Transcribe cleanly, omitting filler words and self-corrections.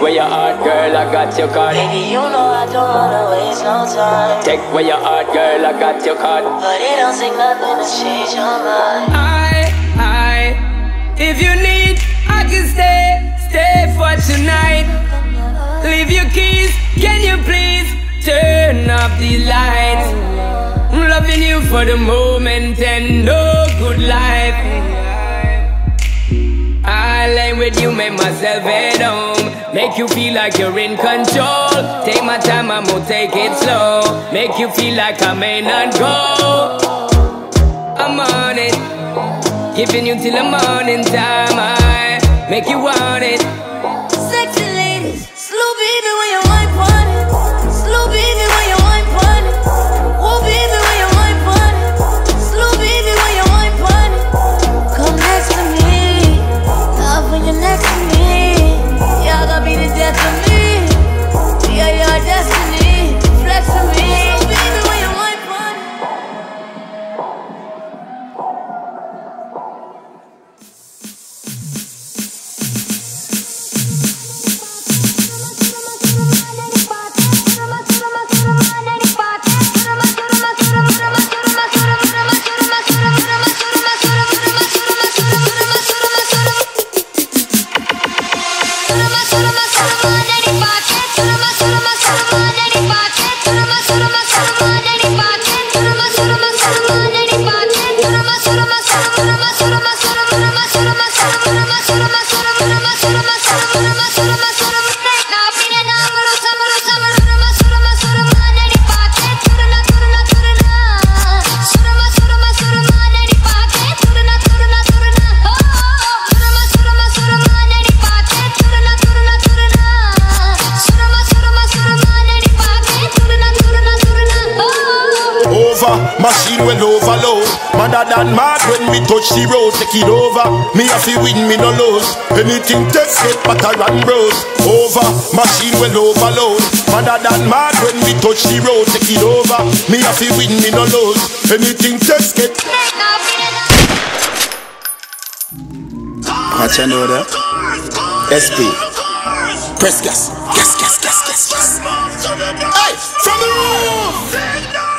weh your heart, girl, I got your card. Baby, you know I don't wanna waste no time. Tek weh your heart, girl, I got your card. But it don't take nothing to change your mind. If you need, I can stay for tonight. Leave your keys, can you please turn off the lights? I'm loving you for the moment and no good life. I lay with you, make myself at home. Make you feel like you're in control. Take my time, I'ma take it slow. Make you feel like I may not go. I'm on it, giving you till the morning time. I make you want it. Sexy ladies, slow baby when you wipe on it. Slow baby when you wipe on it. Oh baby when you wipe on it. Slow baby when you wipe on it. Come next to me. Love when you're next to me. Y'all gonna be the death of me. We are your destiny. Flex to me. Slow baby when you wipe on it. Machine well overload. Madder than mad when me touch the road. Take it over, me have to win, me no lose. Anything takes it, but I run bros. Over, machine well overload. Madder than mad when me touch the road. Take it over, me have to win, me no lose. Anything takes it. What you know that? SP press gas. Gas, gas, gas, gas, gas. Hey, from the roof.